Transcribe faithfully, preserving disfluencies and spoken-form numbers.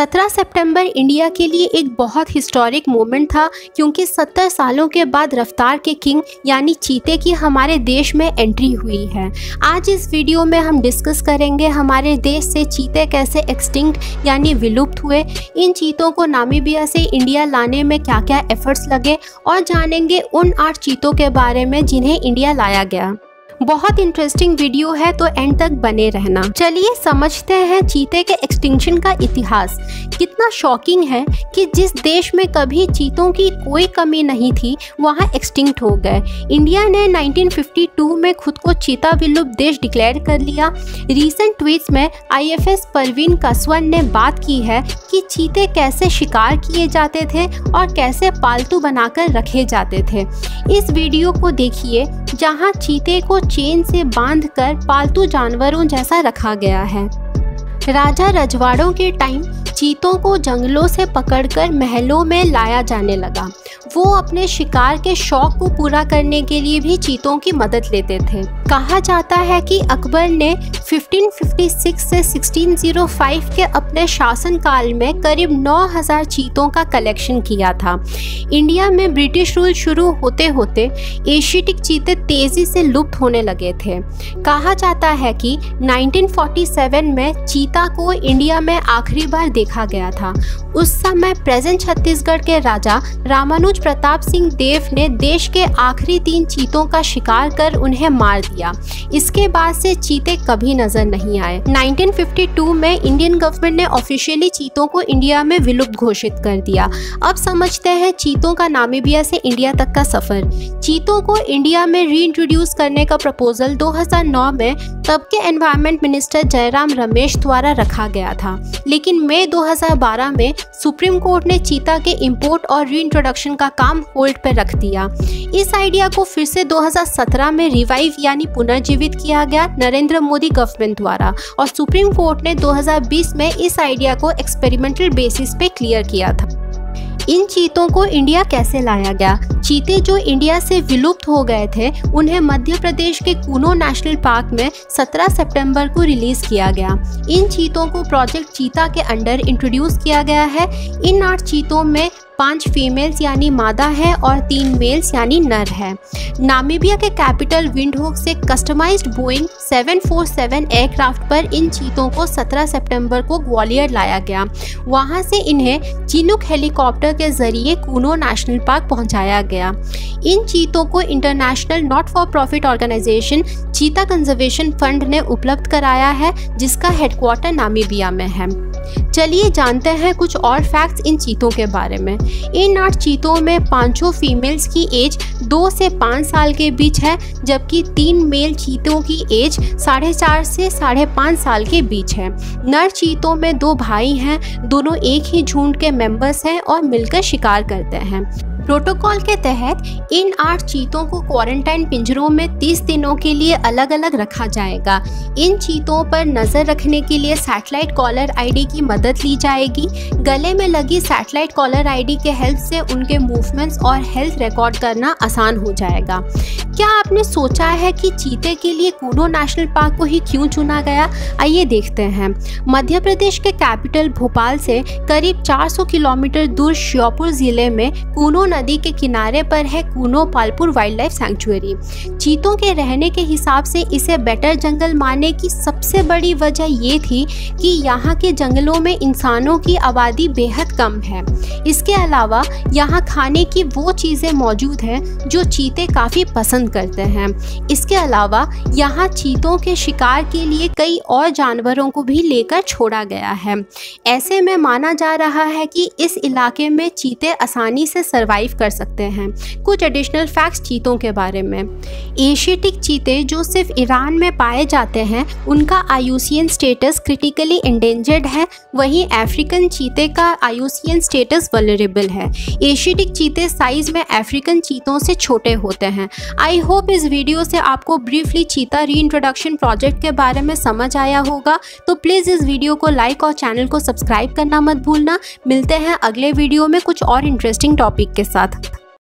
सत्रह सितंबर इंडिया के लिए एक बहुत हिस्टोरिक मोमेंट था, क्योंकि सत्तर सालों के बाद रफ्तार के किंग यानी चीते की हमारे देश में एंट्री हुई है। आज इस वीडियो में हम डिस्कस करेंगे हमारे देश से चीते कैसे एक्सटिंक्ट यानी विलुप्त हुए, इन चीतों को नामीबिया से इंडिया लाने में क्या क्या एफर्ट्स लगे और जानेंगे उन आठ चीतों के बारे में जिन्हें इंडिया लाया गया। बहुत इंटरेस्टिंग वीडियो है तो एंड तक बने रहना। चलिए समझते हैं चीते के एक्सटिंक्शन का इतिहास। कितना शॉकिंग है कि जिस देश में कभी चीतों की कोई कमी नहीं थी वहां एक्सटिंक्ट हो गए। इंडिया ने नाइनटीन फिफ्टी टू में खुद को चीता विलुप्त देश डिक्लेयर कर लिया। रीसेंट ट्वीट्स में आईएफएस परवीन कासवान ने बात की है कि चीते कैसे शिकार किए जाते थे और कैसे पालतू बनाकर रखे जाते थे। इस वीडियो को देखिए जहाँ चीते को चेन से बांधकर पालतू जानवरों जैसा रखा गया है। राजा रजवाड़ों के टाइम चीतों को जंगलों से पकड़कर महलों में लाया जाने लगा। वो अपने शिकार के शौक को पूरा करने के लिए भी चीतों की मदद लेते थे। कहा जाता है कि अकबर ने पंद्रह सौ छप्पन से सोलह सौ पाँच के अपने शासनकाल में करीब नौ हज़ार चीतों का कलेक्शन किया था। इंडिया में ब्रिटिश रूल शुरू होते होते एशियाटिक चीते तेजी से लुप्त होने लगे थे। कहा जाता है कि नाइनटीन फोर्टी सेवन में चीता को इंडिया में आखिरी बार देखा गया था। उस समय प्रेजेंट छत्तीसगढ़ के राजा रामानुज प्रताप सिंह देव ने देश के आखिरी तीन चीतों का शिकार कर उन्हें मार दिया। इसके बाद से चीते कभी नजर नहीं आए। नाइनटीन फिफ्टी टू में इंडियन गवर्नमेंट ने ऑफिशियली चीतों को इंडिया में विलुप्त घोषित कर दिया। अब समझते हैं चीतों का नामीबिया से इंडिया तक का सफर। चीतों को इंडिया में रीइंट्रोड्यूस करने का प्रपोजल दो हज़ार नौ में तब के एनवायरमेंट मिनिस्टर जयराम रमेश द्वारा रखा गया था, लेकिन मई दो हज़ार बारह में सुप्रीम कोर्ट ने चीता के इंपोर्ट और रीइंट्रोडक्शन का काम होल्ड पर रख दिया। इस आइडिया को फिर से दो हज़ार सत्रह में रिवाइव यानी पुनर्जीवित किया गया नरेंद्र मोदी गवर्नमेंट द्वारा, और सुप्रीम कोर्ट ने दो हज़ार बीस में इस आइडिया को एक्सपेरिमेंटल बेसिस पे क्लियर किया था। इन चीतों को इंडिया कैसे लाया गया? चीते जो इंडिया से विलुप्त हो गए थे उन्हें मध्य प्रदेश के कूनो नेशनल पार्क में सत्रह सितंबर को रिलीज किया गया। इन चीतों को प्रोजेक्ट चीता के अंडर इंट्रोड्यूस किया गया है। इन आठ चीतों में पांच फीमेल्स यानी मादा है और तीन मेल्स यानी नर है। नामीबिया के कैपिटल विंडहोक से customised Boeing seven four seven aircraft पर इन चीतों को सत्रह सितंबर को ग्वालियर लाया गया। वहां से इन्हें चिनूक हेलीकॉप्टर के जरिए कूनो नेशनल पार्क पहुंचाया गया। इन चीतों को international not for profit organisation cheetah conservation fund ने उपलब्ध कराया है, जिसका हेडक्वार्टर नामीबिया में है। चलिए जानते हैं कुछ और फैक्ट्स इन चीतों के बारे में। इन आठ चीतों में पांचों फीमेल्स की एज दो से पाँच साल के बीच है, जबकि तीन मेल चीतों की एज साढ़े चार से साढ़े पाँच साल के बीच है। नर चीतों में दो भाई हैं, दोनों एक ही झुंड के मेंबर्स हैं और मिलकर शिकार करते हैं। प्रोटोकॉल के तहत इन आठ चीतों को क्वारंटाइन पिंजरों में तीस दिनों के लिए अलग अलग रखा जाएगा। इन चीतों पर नज़र रखने के लिए सैटेलाइट कॉलर आईडी की मदद ली जाएगी। गले में लगी सैटेलाइट कॉलर आईडी के हेल्प से उनके मूवमेंट्स और हेल्थ रिकॉर्ड करना आसान हो जाएगा। क्या आपने सोचा है कि चीते के लिए कूनो नेशनल पार्क को ही क्यों चुना गया? आइए देखते हैं। मध्य प्रदेश के कैपिटल भोपाल से करीब चार सौ किलोमीटर दूर श्योपुर जिले में कूनो नदी के किनारे पर है Kuno Palpur wildlife sanctuary. चीतों के रहने के हिसाब से इसे बेटर जंगल मानने की सबसे बड़ी वजह ये थी कि यहाँ के जंगलों में इंसानों की आबादी बेहद कम है। इसके अलावा यहाँ खाने की वो चीज़ें मौजूद हैं जो चीते काफ़ी पसंद करते हैं। इसके अलावा यहाँ चीतों के शिकार के लिए कई और जानवरों को भी लेकर छोड़ा गया है। ऐसे में माना जा रहा है कि इस इलाके में चीते आसानी से सर्वाइव कर सकते हैं। कुछ एडिशनल फैक्ट्स चीतों के बारे में। एशियाटिक चीते जो सिर्फ ईरान में पाए जाते हैं उनका I U C N status critically endangered है, वहीं अफ्रीकन चीते का I U C N status vulnerable है। एशियाटिक चीते साइज में अफ्रीकन चीतों से छोटे होते हैं। आई होप इस वीडियो से आपको ब्रीफली चीता रीइंट्रोडक्शन प्रोजेक्ट के बारे में समझ आया होगा, तो प्लीज़ इस वीडियो को लाइक और चैनल को सब्सक्राइब करना मत भूलना। मिलते हैं अगले वीडियो में कुछ और इंटरेस्टिंग टॉपिक के साथ।